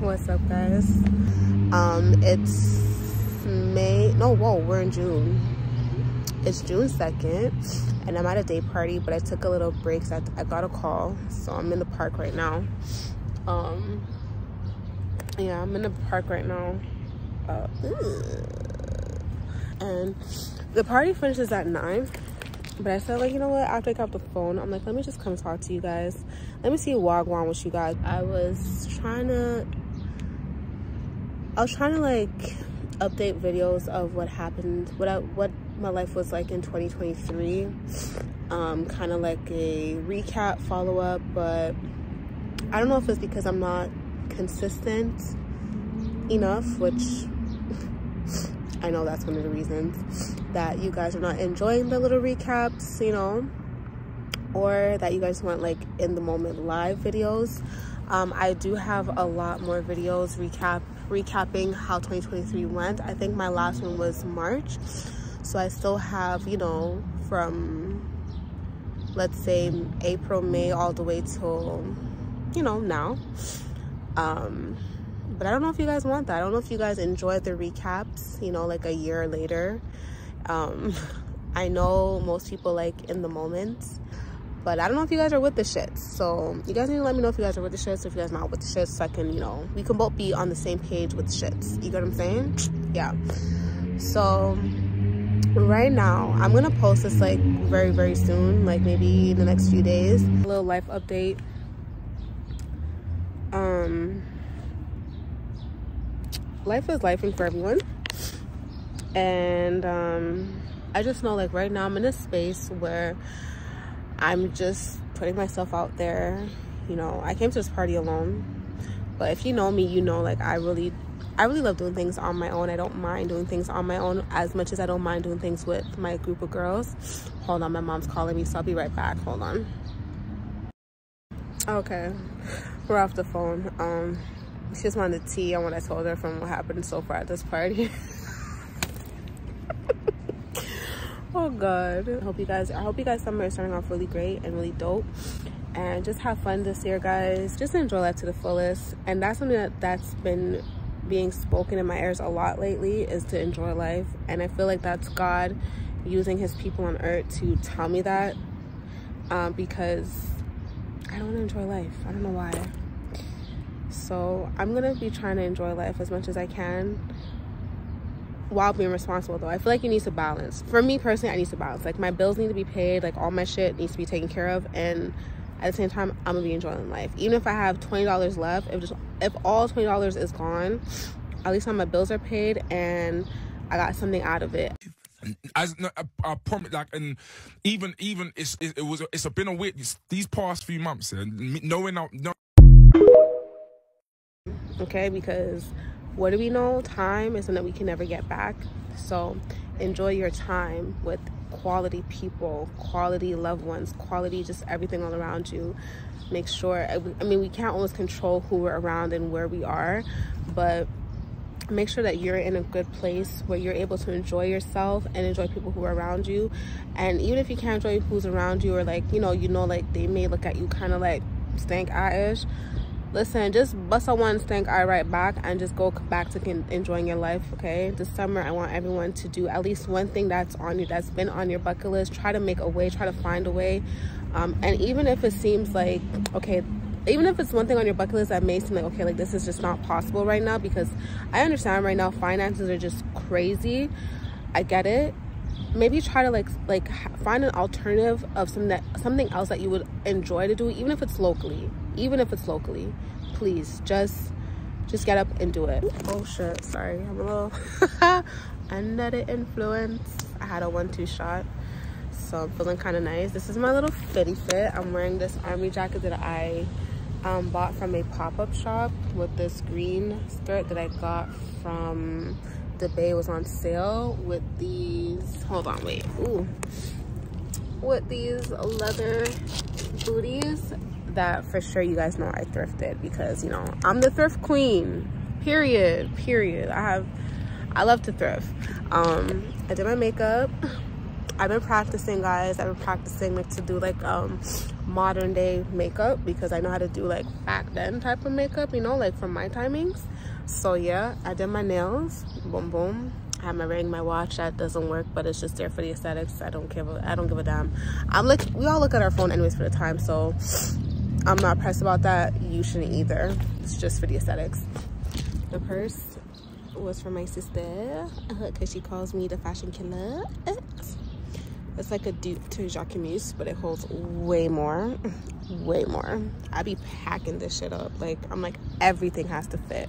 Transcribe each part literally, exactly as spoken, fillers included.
What's up, guys? Um it's May, no, whoa, we're in June. It's June second and I'm at a day party, but I took a little break, so I, I got a call, so I'm in the park right now. Um yeah, I'm in the park right now, uh, and the party finishes at nine. But I said, like, you know what, after I got the phone, I'm like, let me just come talk to you guys. Let me see Wagwan with you guys. I was trying to, I was trying to, like, update videos of what happened, what I, what my life was like in twenty twenty-three. Um, kind of like a recap, follow-up, but I don't know if it's because I'm not consistent enough, which I know that's one of the reasons that you guys are not enjoying the little recaps, you know, or that you guys want, like, in the moment live videos. um I do have a lot more videos recap recapping how twenty twenty-three went. I think my last one was March, so I still have, you know, from, let's say, April, May, all the way till, you know, now. um But I don't know if you guys want that. I don't know if you guys enjoy the recaps, you know, like a year later. Um, I know most people like in the moment, but I don't know if you guys are with the shits. So you guys need to let me know if you guys are with the shits, if you guys are not with the shits, so I can, you know, we can both be on the same page with shits. You get what I'm saying? Yeah. So right now, I'm going to post this, like, very, very soon, like maybe in the next few days. A little life update. Um... Life is life for everyone, and um I just know, like, right now I'm in a space where I'm just putting myself out there. You know, I came to this party alone, but if you know me, you know, like, I really I really love doing things on my own. I don't mind doing things on my own as much as I don't mind doing things with my group of girls. Hold on, my mom's calling me, so I'll be right back. Hold on. Okay, we're off the phone. um She just wanted tea on what I told her from what happened so far at this party. Oh God. I hope you guys I hope you guys summer is starting off really great and really dope. And just have fun this year, guys. Just enjoy life to the fullest. And that's something that, that's been being spoken in my ears a lot lately, is to enjoy life. And I feel like that's God using his people on earth to tell me that. Um, because I don't enjoy life. I don't know why. So I'm gonna be trying to enjoy life as much as I can while being responsible, though. I feel like you need to balance. For me personally, I need to balance. Like, my bills need to be paid, like, all my shit needs to be taken care of, and at the same time I'm gonna be enjoying life. Even if I have twenty dollars left, if just if all twenty dollars is gone, at least my bills are paid and I got something out of it. As I, I promise, like, and even even it's it, it was it's been a weird these past few months, and knowing I know. Okay, because what do we know? Time is something that we can never get back. So enjoy your time with quality people, quality loved ones, quality just everything all around you. Make sure, I mean, we can't always control who we're around and where we are, but make sure that you're in a good place where you're able to enjoy yourself and enjoy people who are around you. And even if you can't enjoy who's around you, or, like, you know, you know, like, they may look at you kind of like stank eye-ish. Listen, just bust on one stank eye right back and just go back to enjoying your life, okay? This summer, I want everyone to do at least one thing that's on you, that's been on your bucket list. Try to make a way. Try to find a way. Um, and even if it seems like, okay, even if it's one thing on your bucket list that may seem like, okay, like, this is just not possible right now, because I understand right now finances are just crazy. I get it. Maybe try to, like, like find an alternative of something, that, something else that you would enjoy to do, even if it's locally. Even if it's locally, please just just get up and do it. Oh shit, sorry, I'm a little under the influence. I had a one two shot, so I'm feeling kind of nice. This is my little fitty fit. I'm wearing this army jacket that I um, bought from a pop-up shop, with this green skirt that I got from the Bay. It was on sale with these, hold on, wait, ooh, with these leather booties that for sure you guys know I thrifted, because, you know, I'm the thrift queen, period, period. I have, I love to thrift. Um, I did my makeup. I've been practicing, guys. I've been practicing like to do like um modern day makeup, because I know how to do like back then type of makeup, you know, like from my timings. So yeah, I did my nails, boom boom. I have my ring, my watch that doesn't work, but it's just there for the aesthetics. I don't give a, I don't give a damn. I look, we all look at our phone anyways for the time, so I'm not pressed about that. You shouldn't either. It's just for the aesthetics. The purse was for my sister because she calls me the fashion killer. It's like a dupe to Jacquemus, but it holds way more, way more. I be packing this shit up. Like, I'm like, everything has to fit.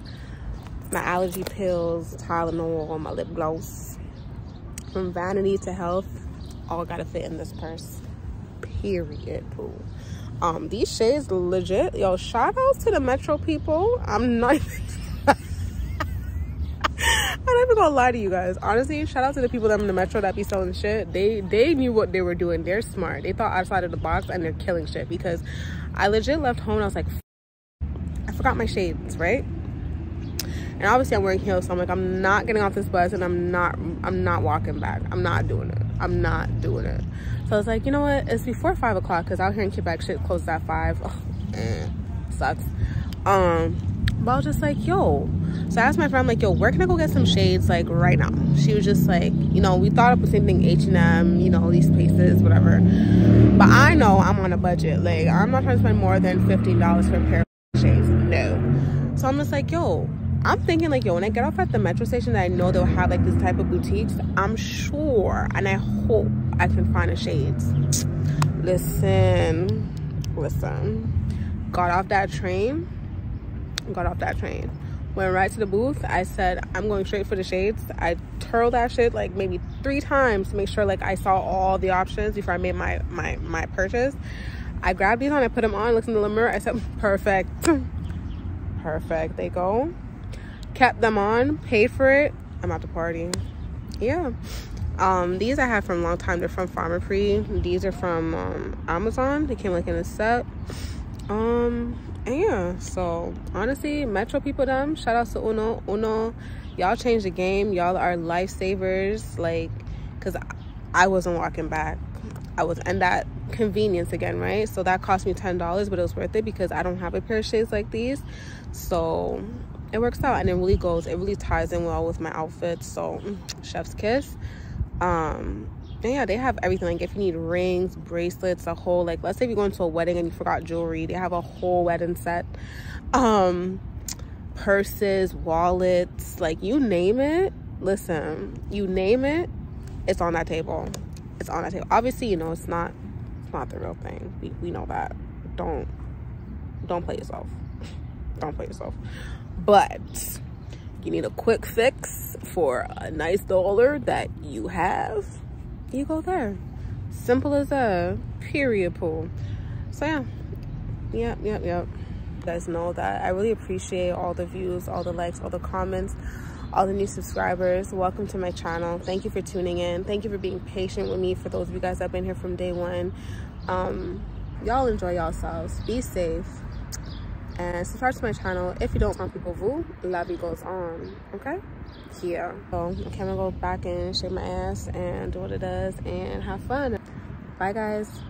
My allergy pills, Tylenol, my lip gloss, from vanity to health, all gotta fit in this purse, period, boo. Um, these shades legit, yo, shout outs to the Metro people. I'm not even, I'm not even gonna lie to you guys. Honestly, shout out to the people that in the Metro that be selling shit. They, they knew what they were doing. They're smart. They thought outside of the box and they're killing shit, because I legit left home and I was like, I forgot my shades, right? And obviously I'm wearing heels, so I'm like, I'm not getting off this bus and I'm not I'm not walking back. I'm not doing it. I'm not doing it. So I was like, you know what? It's before five o'clock because out here in Quebec shit closes at five. Oh, eh, sucks. Um, but I was just like, yo. So I asked my friend, I'm like, yo, where can I go get some shades like right now? She was just like, you know, we thought of the same thing, H and M, you know, these places, whatever. But I know I'm on a budget. Like, I'm not trying to spend more than fifteen dollars for a pair of shades. No. So I'm just like, yo. I'm thinking like, yo, when I get off at the Metro station that I know they'll have like this type of boutiques, I'm sure and I hope I can find the shades. Listen, listen. Got off that train. Got off that train. Went right to the booth. I said, I'm going straight for the shades. I twirled that shit like maybe three times to make sure like I saw all the options before I made my, my, my purchase. I grabbed these on, I put them on, looked in the mirror, I said, perfect. Perfect, they go. Kept them on, paid for it. I'm at the party. Yeah. Um, these I had from a long time. They're from Pharmaprix. These are from um, Amazon. They came like in a set. Um, and yeah. So honestly, Metro people, them. Shout out to Uno. Uno, y'all changed the game. Y'all are lifesavers. Like, cause I wasn't walking back. I was in that convenience again, right? So that cost me ten dollars, but it was worth it because I don't have a pair of shades like these. So it works out, and it really goes, it really ties in well with my outfit. So chef's kiss. Um and yeah, they have everything. Like if you need rings, bracelets, a whole, like let's say you're going to a wedding and you forgot jewelry, they have a whole wedding set. Um purses, wallets, like you name it. Listen, you name it, it's on that table. It's on that table. Obviously, you know, it's not it's not the real thing. We, we know that. Don't don't play yourself. Don't play yourself. But you need a quick fix for a nice dollar that you have, you go there. Simple as a period pool. So yeah, yep, yep, yep. You guys know that I really appreciate all the views, all the likes, all the comments, all the new subscribers. Welcome to my channel. Thank you for tuning in. Thank you for being patient with me. For those of you guys that have been here from day one, um, y'all enjoy yourselves. Be safe. And subscribe to my channel if you don't want people voo. Lobby goes on, okay? Yeah. So I'm gonna go back and shake my ass and do what it does and have fun. Bye, guys.